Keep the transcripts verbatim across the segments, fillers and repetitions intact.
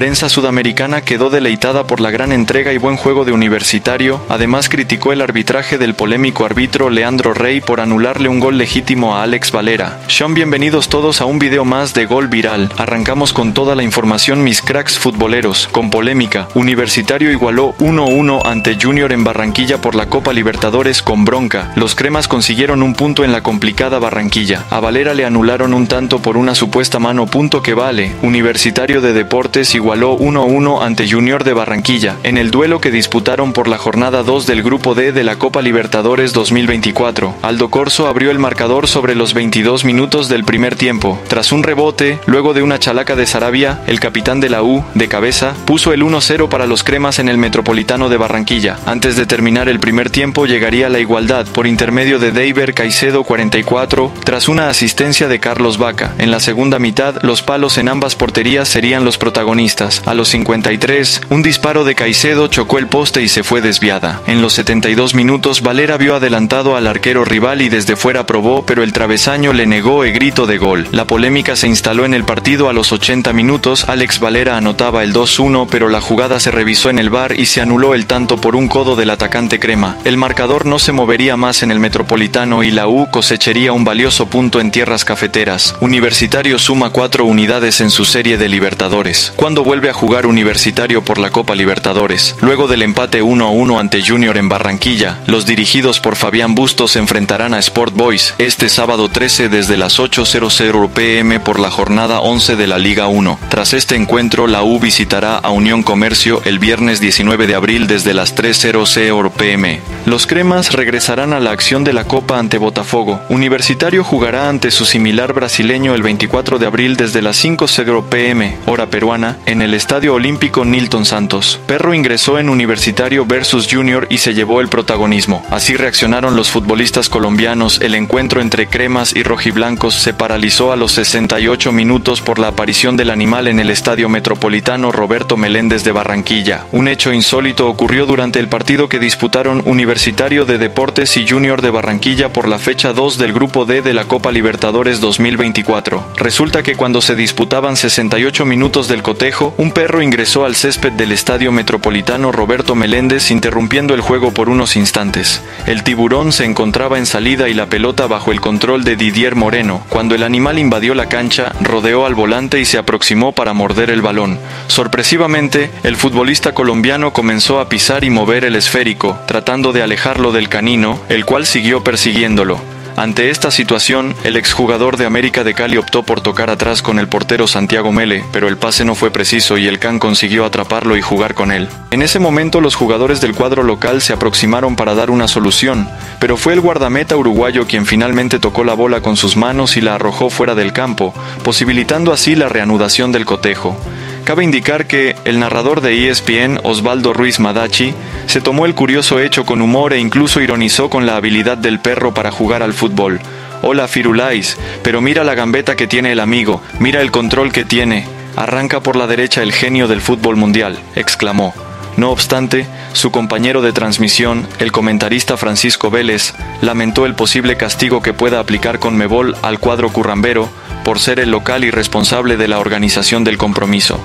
prensa sudamericana quedó deleitada por la gran entrega y buen juego de Universitario, además criticó el arbitraje del polémico árbitro Leandro Rey por anularle un gol legítimo a Alex Valera. Sean bienvenidos todos a un video más de Gol Viral. Arrancamos con toda la información, mis cracks futboleros, con polémica. Universitario igualó uno uno ante Junior en Barranquilla por la Copa Libertadores con bronca. Los cremas consiguieron un punto en la complicada Barranquilla. A Valera le anularon un tanto por una supuesta mano, punto que vale. Universitario de Deportes igualó uno uno ante Junior de Barranquilla, en el duelo que disputaron por la jornada dos del Grupo D de la Copa Libertadores dos mil veinticuatro. Aldo Corso abrió el marcador sobre los veintidós minutos del primer tiempo. Tras un rebote, luego de una chalaca de Sarabia, el capitán de la U, de cabeza, puso el uno cero para los cremas en el Metropolitano de Barranquilla. Antes de terminar el primer tiempo llegaría la igualdad por intermedio de Deiber Caicedo cuarenta y cuatro, tras una asistencia de Carlos Vaca. En la segunda mitad, los palos en ambas porterías serían los protagonistas. A los cincuenta y tres, un disparo de Caicedo chocó el poste y se fue desviada. En los setenta y dos minutos, Valera vio adelantado al arquero rival y desde fuera probó, pero el travesaño le negó el grito de gol. La polémica se instaló en el partido. A los ochenta minutos, Alex Valera anotaba el dos uno, pero la jugada se revisó en el V A R y se anuló el tanto por un codo del atacante crema. El marcador no se movería más en el Metropolitano y la U cosecharía un valioso punto en tierras cafeteras. Universitario suma cuatro unidades en su serie de Libertadores. ¿Cuándo vuelve a jugar Universitario por la Copa Libertadores? Luego del empate uno a uno ante Junior en Barranquilla, los dirigidos por Fabián Bustos se enfrentarán a Sport Boys este sábado trece desde las ocho cero cero pe eme por la jornada once de la Liga uno. Tras este encuentro, la U visitará a Unión Comercio el viernes diecinueve de abril desde las tres cero cero pe eme. Los cremas regresarán a la acción de la Copa ante Botafogo. Universitario jugará ante su similar brasileño el veinticuatro de abril desde las cinco cero cero pe eme, hora peruana, en el Estadio Olímpico Nilton Santos. Perro ingresó en Universitario versus Junior y se llevó el protagonismo. Así reaccionaron los futbolistas colombianos. El encuentro entre cremas y rojiblancos se paralizó a los sesenta y ocho minutos por la aparición del animal en el Estadio Metropolitano Roberto Meléndez de Barranquilla. Un hecho insólito ocurrió durante el partido que disputaron Universitario de Deportes y Junior de Barranquilla por la fecha dos del Grupo D de la Copa Libertadores dos mil veinticuatro. Resulta que cuando se disputaban sesenta y ocho minutos del cotejo, un perro ingresó al césped del Estadio Metropolitano Roberto Meléndez interrumpiendo el juego por unos instantes. El tiburón se encontraba en salida y la pelota bajo el control de Didier Moreno. Cuando el animal invadió la cancha, rodeó al volante y se aproximó para morder el balón. Sorpresivamente, el futbolista colombiano comenzó a pisar y mover el esférico, tratando de alejarlo del canino, el cual siguió persiguiéndolo. Ante esta situación, el exjugador de América de Cali optó por tocar atrás con el portero Santiago Mele, pero el pase no fue preciso y el Can consiguió atraparlo y jugar con él. En ese momento los jugadores del cuadro local se aproximaron para dar una solución, pero fue el guardameta uruguayo quien finalmente tocó la bola con sus manos y la arrojó fuera del campo, posibilitando así la reanudación del cotejo. Cabe indicar que el narrador de E S P N, Osvaldo Ruiz Madachi, se tomó el curioso hecho con humor e incluso ironizó con la habilidad del perro para jugar al fútbol. Hola Firulais, pero mira la gambeta que tiene el amigo, mira el control que tiene, arranca por la derecha el genio del fútbol mundial, exclamó. No obstante, su compañero de transmisión, el comentarista Francisco Vélez, lamentó el posible castigo que pueda aplicar Conmebol al cuadro currambero por ser el local y responsable de la organización del compromiso.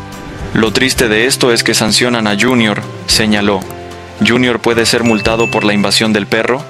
Lo triste de esto es que sancionan a Junior, señaló. ¿Junior puede ser multado por la invasión del perro?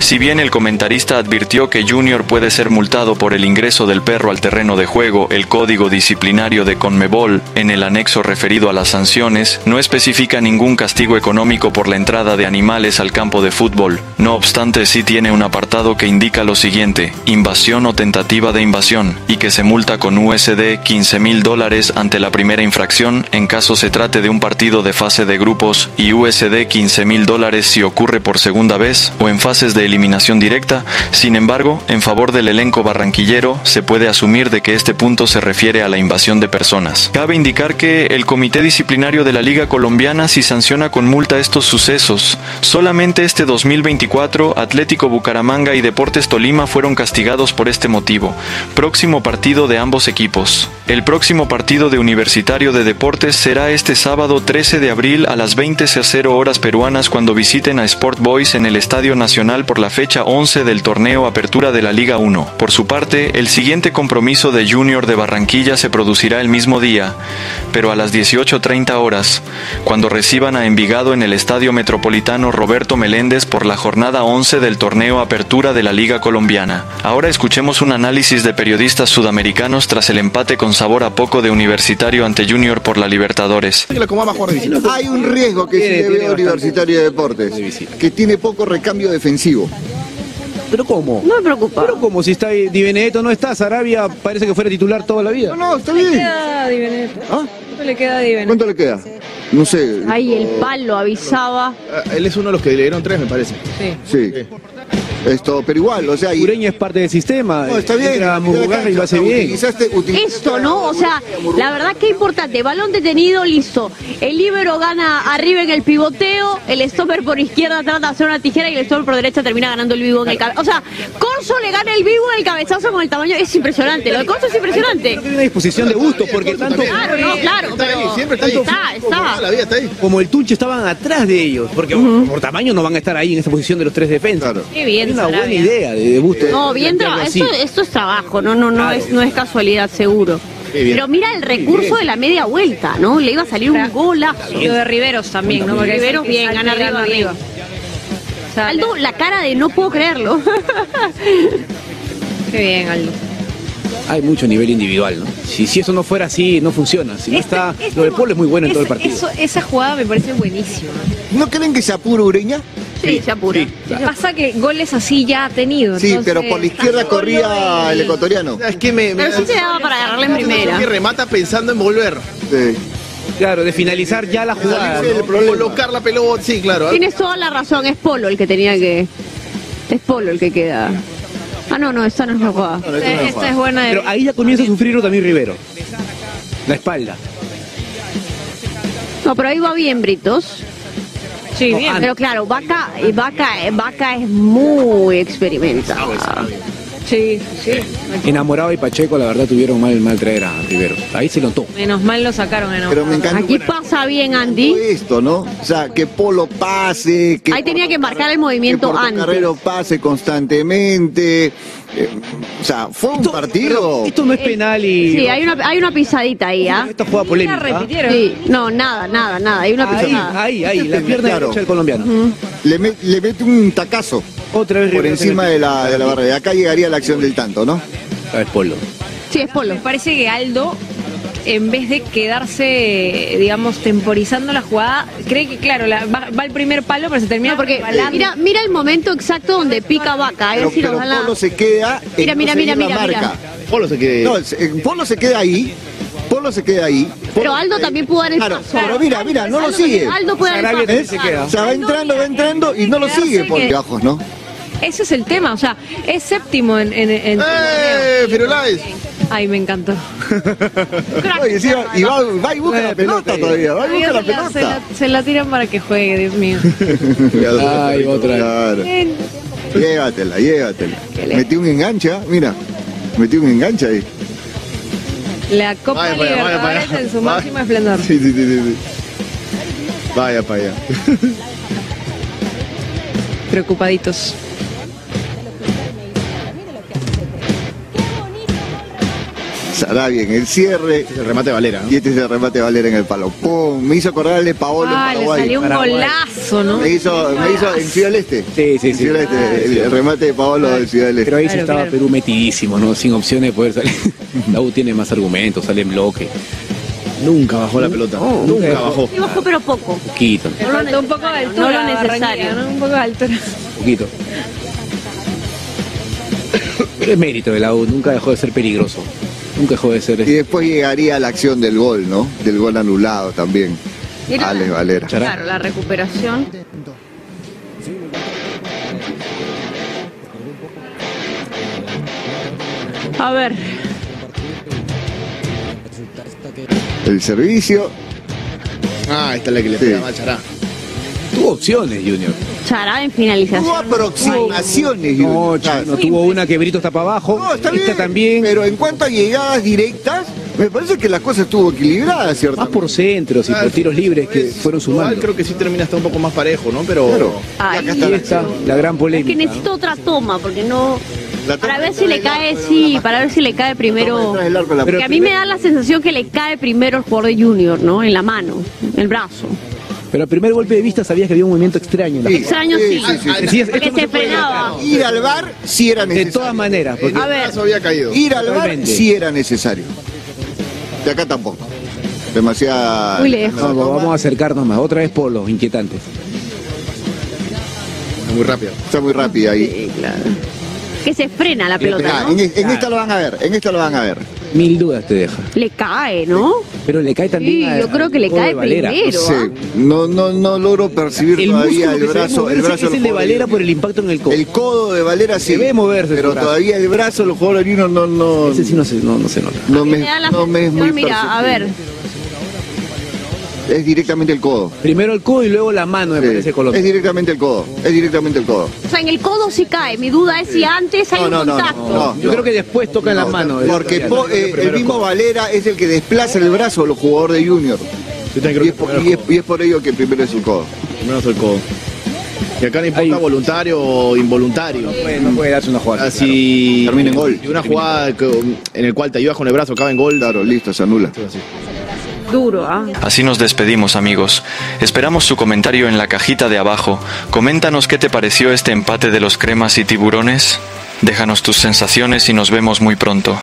Si bien el comentarista advirtió que Junior puede ser multado por el ingreso del perro al terreno de juego, el código disciplinario de Conmebol, en el anexo referido a las sanciones, no especifica ningún castigo económico por la entrada de animales al campo de fútbol. No obstante, sí tiene un apartado que indica lo siguiente: invasión o tentativa de invasión, y que se multa con U S D quince mil dólares ante la primera infracción en caso se trate de un partido de fase de grupos y U S D quince mil dólares si ocurre por segunda vez o en fases de eliminación directa. Sin embargo, en favor del elenco barranquillero, se puede asumir de que este punto se refiere a la invasión de personas. Cabe indicar que el Comité Disciplinario de la Liga Colombiana sí sanciona con multa estos sucesos. Solamente este dos mil veinticuatro, Atlético Bucaramanga y Deportes Tolima fueron castigados por este motivo. Próximo partido de ambos equipos. El próximo partido de Universitario de Deportes será este sábado trece de abril a las veinte cero cero horas peruanas cuando visiten a Sport Boys en el Estadio Nacional por por la fecha once del torneo Apertura de la Liga uno. Por su parte, el siguiente compromiso de Junior de Barranquilla se producirá el mismo día, pero a las dieciocho treinta horas, cuando reciban a Envigado en el Estadio Metropolitano Roberto Meléndez por la jornada once del torneo Apertura de la Liga Colombiana. Ahora escuchemos un análisis de periodistas sudamericanos tras el empate con sabor a poco de Universitario ante Junior por la Libertadores. Hay un riesgo que se debe a Universitario de Deportes, que tiene poco recambio defensivo. ¿Pero cómo? No me preocupa. ¿Pero cómo? Si está Diveneto, no está. Sarabia parece que fuera titular toda la vida. No, no, está bien. ¿Cuánto le queda a Diveneto? ¿Ah? ¿Cuánto le queda a Diveneto? ¿Cuánto le queda? No sé. Ahí el palo avisaba. Él es uno de los que le dieron tres, me parece. Sí. Sí. sí. Esto, pero igual, o sea... Y... Ureña es parte del sistema. No, está bien. Era jugar y lo hace bien. Utilizaste, utilizaste Esto, ¿no? O sea, la verdad que importante. Balón detenido, listo. El líbero gana arriba en el pivoteo. El stopper por izquierda trata de hacer una tijera y el stopper por derecha termina ganando el vivo en el cabezazo. O sea, Corso le gana el vivo en el cabezazo con el tamaño. Es impresionante. Lo de Corso es impresionante. Hay una disposición de gusto porque tanto... Claro, no, claro. Está pero... ahí, siempre está ahí. Está, está. La vida está ahí. Como el Tunche estaban atrás de ellos. Porque uh-huh. por tamaño no van a estar ahí en esa posición de los tres defensas. Claro. Qué bien. Una buena idea de gusto. No, bien esto, esto es trabajo, no, no, no, claro. es, no es casualidad, seguro. Pero mira el recurso de la media vuelta, ¿no? Le iba a salir un golazo. Y de Riveros también, ¿no? Porque Riveros bien, gana arriba, arriba. Aldo, la cara de no puedo creerlo. Qué bien, Aldo. Hay mucho nivel individual, ¿no? Si, si eso no fuera así, no funciona. Si no está, este, este, lo del Polo es muy bueno en todo el partido. Eso, esa jugada me parece buenísima. ¿No creen que se apura Ureña? Sí, se apura. Sí, claro. Pasa que goles así ya ha tenido. Sí, entonces... pero por la izquierda corría el ecuatoriano. Es que me, me pero sí se daba para agarrarle en primera. Y remata pensando en volver. Sí. Claro, de finalizar ya la jugada. ¿No? Colocar la pelota, sí, claro. Tienes toda la razón, es Polo el que tenía que... Es Polo el que queda... Ah, no, no, esta no es la jugada. No, no, esta, no es, esta es buena. De... Pero ahí ya comienza a sufrirlo también Rivero. La espalda. No, pero ahí va bien, Britos. Sí, no, bien. Pero claro, Vaca, Vaca, Vaca es muy experimentado. Sí, sí. Enamorado y Pacheco, la verdad, tuvieron mal, mal traer a Riveros. Ahí se notó. Menos mal lo sacaron enamorado. Pero me encanta. Aquí pasa bien, Andy. Esto, ¿no? O sea, que Polo pase. Que Ahí tenía que marcar el movimiento antes. Que Carrero pase constantemente. Eh, o sea, fue un esto, partido. Esto no es penal y... Sí, hay una, hay una pisadita ahí, ¿ah? ¿eh? Esta jugada polémica. Repitieron. Sí, no, nada, nada, nada. Hay una pisadita. Ahí, ahí, ahí. La pierna claro. derecha del colombiano. Uh-huh. le, met, le mete un tacazo. Otra vez por encima de la, de la barrera. Acá llegaría la acción del tanto, ¿no? Es Polo. Sí, es Polo. Me parece que Aldo, en vez de quedarse, digamos, temporizando la jugada, cree que, claro, la, va, va el primer palo, pero se termina no, porque balando. Mira, mira el momento exacto donde pica Vaca. Pero, si pero Polo la... se queda en mira, mira, mira, mira, marca. Mira. Polo se queda ahí. No, Polo se queda ahí. Polo se queda ahí. Polo pero Aldo también pudo dar el paso. Claro, pero mira, mira, no Aldo lo sigue. Aldo puede dar el paso. Se queda. O sea, va entrando, va entrando y no lo sigue por bajos, ¿no? Ese es el tema, o sea, es séptimo en... en, en ¡Eh, Firulais! Ay, me encantó. Oye, sí, y va, va y busca la pelota todavía, va y busca la pelota. Se la, se la tiran para que juegue, Dios mío. Ay, otra vez. Llévatela, llévatela. Metí un enganche, mira, metí un enganche ahí. La Copa vaya Libertadores para allá, vaya para allá. En su vaya. máximo esplendor. Sí, sí, sí, sí. Vaya para allá. Preocupaditos. Sarabia en el cierre. Este es el remate Valera, ¿no? Y este es el remate Valera en el palo. ¡Pum! Me hizo acordarle a Paolo ah, en Paraguay. Le salió un golazo, ¿no? Me hizo, me hizo en Ciudad del Este. Sí, sí, sí. Este, ah, el, el remate de Paolo del Ciudad del Este. Pero ahí claro, se estaba claro. Perú metidísimo, ¿no? Sin opciones de poder salir. La U tiene más argumentos, sale en bloque. Nunca bajó la pelota. No, nunca nunca bajó. Sí bajó, pero poco. Poquito. No, no, no, un poco de altura. No lo necesario, ¿no? Un poco de altura. Poquito. Pero es mérito de la U, nunca dejó de ser peligroso. Nunca dejó de ser. Y después llegaría la acción del gol, ¿no? Del gol anulado también. Era Alex Valera. Chará. Claro, la recuperación. A ver. El servicio. Ah, esta es la que le sí. pegaba a Chará. Tuvo opciones, Junior. Chará en finalización. Tuvo aproximaciones, no, Junior. No, Chará, no tuvo una que Britos tapa abajo. No, está esta bien, también. Pero en cuanto a llegadas directas, Me parece que la cosa estuvo equilibrada, ¿cierto? Más por centros y ah, por tiros libres que fueron sumando. Igual creo que sí termina hasta un poco más parejo, ¿no? Pero claro. Ahí está, está la gran polémica. Es que necesito otra toma, porque no... Para ver si le cae, sí, para ver si le cae primero. Porque a mí me da la sensación que le cae primero el jugador de Junior, ¿no? En la mano, en el brazo. Pero al primer golpe de vista sabías que había un movimiento extraño. En la sí, extraño, sí. sí, sí, sí. sí es, porque no se frenaba. Ir al V A R sí era necesario. De todas maneras. Porque a ver, había caído. Ir al V A R sí era necesario. De acá tampoco. Demasiado. Muy lejos. No, vamos a acercarnos más. Otra vez Polo, inquietantes. Está muy rápido. Está muy rápida ahí. Sí, claro. Que se frena la pelota, ¿no? En, en claro. esta lo van a ver, en esta lo van a ver. Mil dudas te deja. Le cae, ¿no? Pero le cae también. Sí, a, yo creo que le cae Valera. Primero. No, sé, no, no, no logro percibir el todavía el brazo. El brazo es el de Valera por el impacto en el codo. El codo de Valera sí, se ve moverse. Pero todavía el brazo, los jugadores no, no, no. Ese sí no se, no, no se nota. No me, me da la no me es muy mira, a ver. Es directamente el codo. Primero el codo y luego la mano, me sí. parece, Colombia. Es directamente el codo, es directamente el codo. O sea, en el codo sí cae, mi duda es sí. si antes hay no, un no, contacto. No, no, no, Yo no. creo que después toca no, la mano. Porque el, po, eh, el mismo Valera es el que desplaza el brazo a los jugadores de Junior. Yo creo que y, es por, y, es, y es por ello que primero es el codo. Primero es el codo. Y acá no importa Ahí. voluntario o involuntario. Sí. No, puede, no puede darse una jugada. Así claro. termina en gol. Y una jugada que, en el cual te ayudas con el brazo, acaba en gol. Claro, listo, se anula. Sí, así. Duro, ¿eh? Así nos despedimos, amigos. Esperamos su comentario en la cajita de abajo. Coméntanos qué te pareció este empate de los cremas y tiburones. Déjanos tus sensaciones y nos vemos muy pronto.